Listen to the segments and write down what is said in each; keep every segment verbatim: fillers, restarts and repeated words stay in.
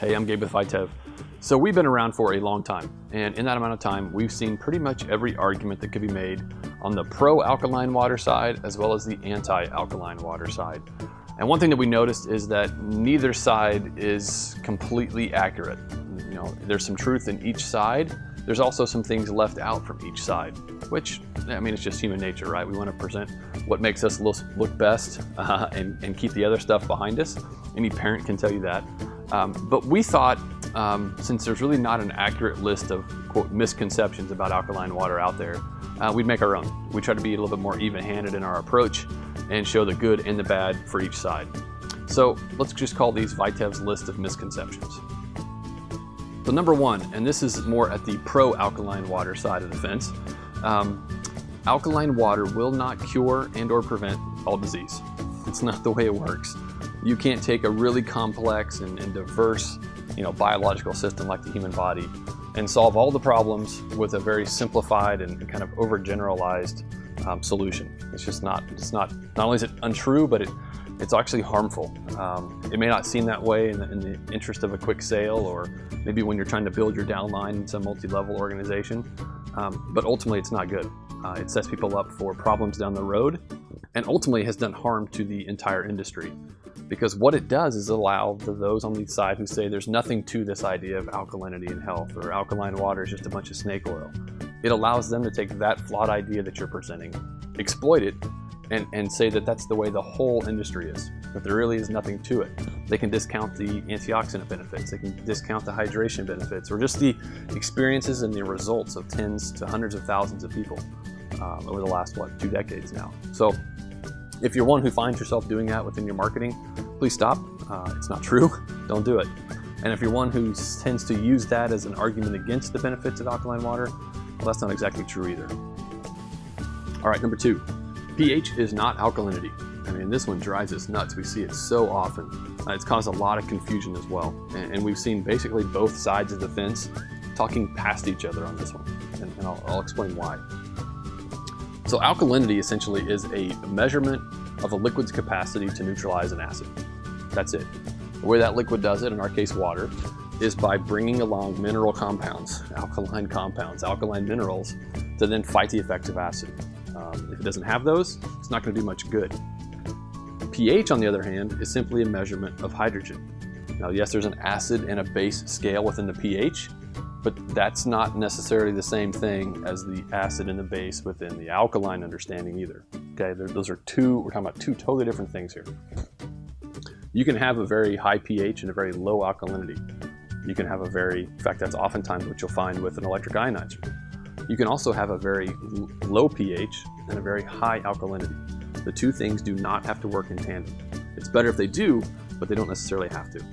Hey, I'm Gabe with Vitev. So we've been around for a long time, and in that amount of time, we've seen pretty much every argument that could be made on the pro-alkaline water side as well as the anti-alkaline water side. And one thing that we noticed is that neither side is completely accurate. You know, there's some truth in each side. There's also some things left out from each side, which, I mean, it's just human nature, right? We want to present what makes us look best uh, and, and keep the other stuff behind us. Any parent can tell you that. Um, but we thought, um, since there's really not an accurate list of, quote, misconceptions about alkaline water out there, uh, we'd make our own. We try to be a little bit more even-handed in our approach and show the good and the bad for each side. So let's just call these Vitev's list of misconceptions. So number one, and this is more at the pro-alkaline water side of the fence, um, alkaline water will not cure and or prevent all disease. It's not the way it works. You can't take a really complex and, and diverse, you know, biological system like the human body and solve all the problems with a very simplified and kind of overgeneralized um, solution. It's just not, it's not, not only is it untrue, but it, it's actually harmful. Um, it may not seem that way in the, in the interest of a quick sale, or maybe when you're trying to build your downline in some multi-level organization, um, but ultimately it's not good. Uh, it sets people up for problems down the road, and ultimately has done harm to the entire industry. Because what it does is allow the, those on the side who say there's nothing to this idea of alkalinity and health, or alkaline water is just a bunch of snake oil. It allows them to take that flawed idea that you're presenting, exploit it, and, and say that that's the way the whole industry is, that there really is nothing to it. They can discount the antioxidant benefits, they can discount the hydration benefits, or just the experiences and the results of tens to hundreds of thousands of people um, over the last, what, two decades now. So if you're one who finds yourself doing that within your marketing, please stop. Uh, it's not true. Don't do it. And if you're one who tends to use that as an argument against the benefits of alkaline water, well, that's not exactly true either. All right, number two, pH is not alkalinity. I mean, this one drives us nuts. We see it so often. Uh, it's caused a lot of confusion as well. And, and we've seen basically both sides of the fence talking past each other on this one. And, and I'll, I'll explain why. So alkalinity essentially is a measurement of a liquid's capacity to neutralize an acid. That's it. The way that liquid does it, in our case water, is by bringing along mineral compounds, alkaline compounds, alkaline minerals, to then fight the effects of acid. Um, if it doesn't have those, it's not going to do much good. pH, on the other hand, is simply a measurement of hydrogen. Now, yes, there's an acid and a base scale within the pH, but that's not necessarily the same thing as the acid and the base within the alkaline understanding either. Okay, those are two, we're talking about two totally different things here. You can have a very high pH and a very low alkalinity. You can have a very, in fact, that's oftentimes what you'll find with an electric ionizer. You can also have a very low pH and a very high alkalinity. The two things do not have to work in tandem. It's better if they do, but they don't necessarily have to.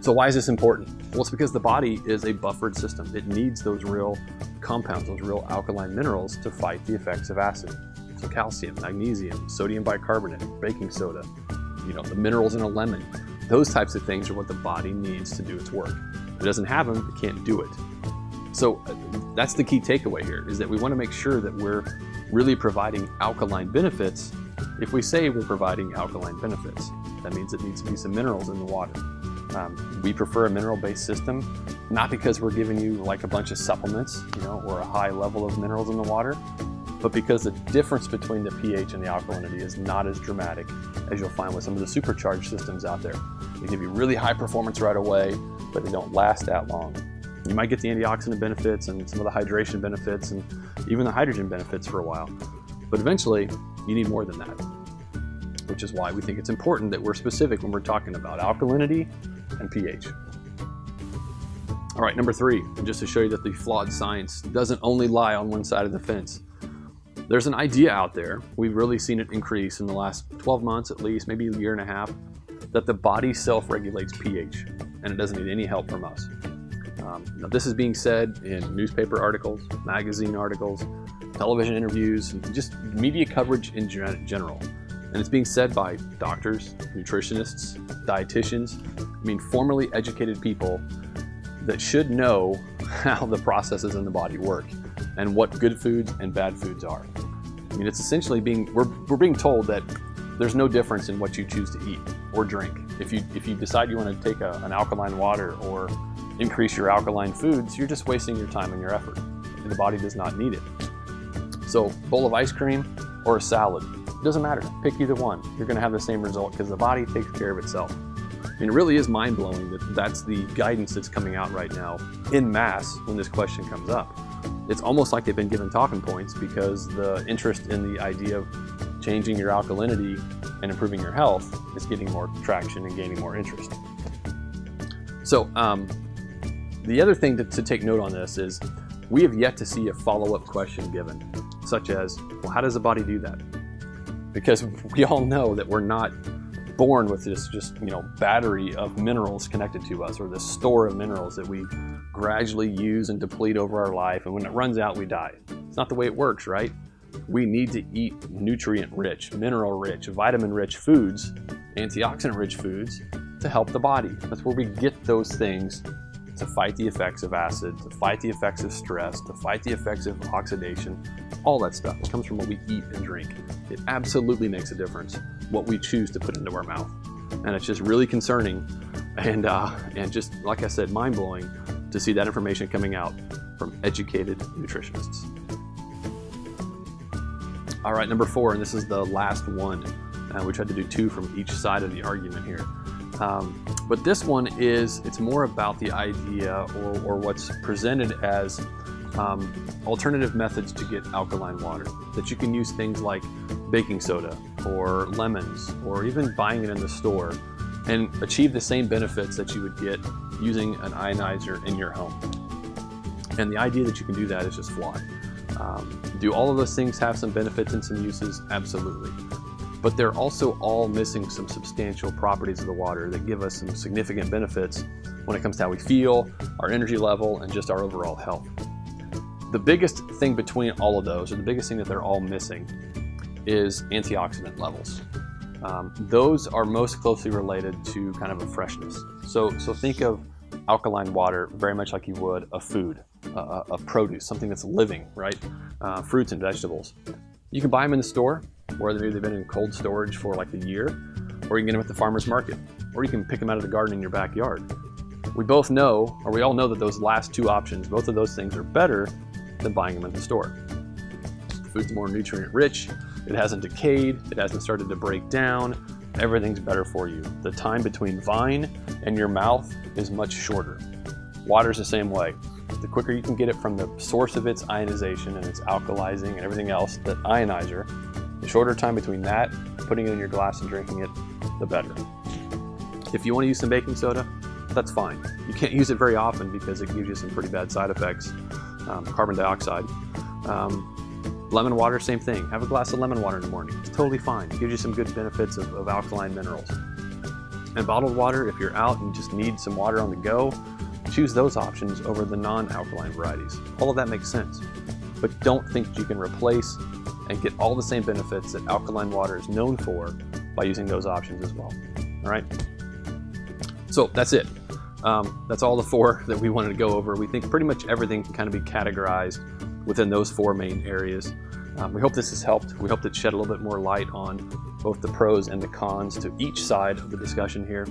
So why is this important? Well, it's because the body is a buffered system. It needs those real compounds, those real alkaline minerals to fight the effects of acid. So calcium, magnesium, sodium bicarbonate, baking soda, you know, the minerals in a lemon. Those types of things are what the body needs to do its work. If it doesn't have them, it can't do it. So that's the key takeaway here, is that we want to make sure that we're really providing alkaline benefits. If we say we're providing alkaline benefits, that means it needs to be some minerals in the water. Um, we prefer a mineral-based system, not because we're giving you like a bunch of supplements, you know, or a high level of minerals in the water, but because the difference between the pH and the alkalinity is not as dramatic as you'll find with some of the supercharged systems out there. They give you really high performance right away, but they don't last that long. You might get the antioxidant benefits and some of the hydration benefits and even the hydrogen benefits for a while, but eventually you need more than that, which is why we think it's important that we're specific when we're talking about alkalinity and pH. All right, number three, and just to show you that the flawed science doesn't only lie on one side of the fence. There's an idea out there, we've really seen it increase in the last twelve months at least, maybe a year and a half, that the body self-regulates pH and it doesn't need any help from us. Um, now this is being said in newspaper articles, magazine articles, television interviews, and just media coverage in general. And it's being said by doctors, nutritionists, dietitians, I mean formerly educated people that should know how the processes in the body work and what good foods and bad foods are. I mean, it's essentially being, we're, we're being told that there's no difference in what you choose to eat or drink. If you, if you decide you want to take a, an alkaline water or increase your alkaline foods, you're just wasting your time and your effort. And the body does not need it. So a bowl of ice cream or a salad, it doesn't matter. Pick either one. You're going to have the same result because the body takes care of itself. And it really is mind-blowing that that's the guidance that's coming out right now in mass when this question comes up. It's almost like they've been given talking points because the interest in the idea of changing your alkalinity and improving your health is getting more traction and gaining more interest. So um, the other thing to, to take note on this is we have yet to see a follow-up question given, such as, well, how does the body do that? Because we all know that we're not born with this just, you know, battery of minerals connected to us, or this store of minerals that we gradually use and deplete over our life, and when it runs out, we die. It's not the way it works, right? We need to eat nutrient-rich, mineral-rich, vitamin-rich foods, antioxidant-rich foods to help the body. That's where we get those things to fight the effects of acid, to fight the effects of stress, to fight the effects of oxidation, all that stuff. It comes from what we eat and drink. It absolutely makes a difference what we choose to put into our mouth. And it's just really concerning and, uh, and just, like I said, mind-blowing to see that information coming out from educated nutritionists. All right, number four, and this is the last one. Uh, we tried to do two from each side of the argument here. Um, but this one is, it's more about the idea or, or what's presented as um, alternative methods to get alkaline water. That you can use things like baking soda or lemons or even buying it in the store and achieve the same benefits that you would get using an ionizer in your home. And the idea that you can do that is just flawed. Um, do all of those things have some benefits and some uses? Absolutely. But they're also all missing some substantial properties of the water that give us some significant benefits when it comes to how we feel, our energy level, and just our overall health. The biggest thing between all of those, or the biggest thing that they're all missing, is antioxidant levels. Um, those are most closely related to kind of a freshness. So, so think of alkaline water very much like you would a food, a, a produce, something that's living, right? Uh, fruits and vegetables. You can buy them in the store, where maybe they've been in cold storage for like a year, or you can get them at the farmer's market, or you can pick them out of the garden in your backyard. We both know, or we all know that those last two options, both of those things are better than buying them in the store. The food's more nutrient rich, it hasn't decayed, it hasn't started to break down, everything's better for you. The time between vine and your mouth is much shorter. Water's the same way. The quicker you can get it from the source of its ionization and its alkalizing and everything else, that ionizer, the shorter time between that, putting it in your glass and drinking it, the better. If you want to use some baking soda, that's fine. You can't use it very often because it gives you some pretty bad side effects, um, carbon dioxide. Um, lemon water, same thing. Have a glass of lemon water in the morning. It's totally fine. It gives you some good benefits of, of alkaline minerals. And bottled water, if you're out and just need some water on the go, choose those options over the non-alkaline varieties. All of that makes sense. But don't think you can replace and get all the same benefits that alkaline water is known for by using those options as well. All right? So that's it. Um, that's all the four that we wanted to go over. We think pretty much everything can kind of be categorized within those four main areas. Um, we hope this has helped. We hope to shed a little bit more light on both the pros and the cons to each side of the discussion here.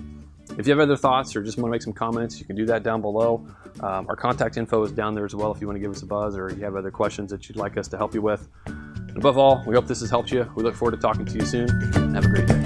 If you have other thoughts or just want to make some comments, you can do that down below. Um, our contact info is down there as well if you want to give us a buzz or you have other questions that you'd like us to help you with. And above all, we hope this has helped you. We look forward to talking to you soon. Have a great day.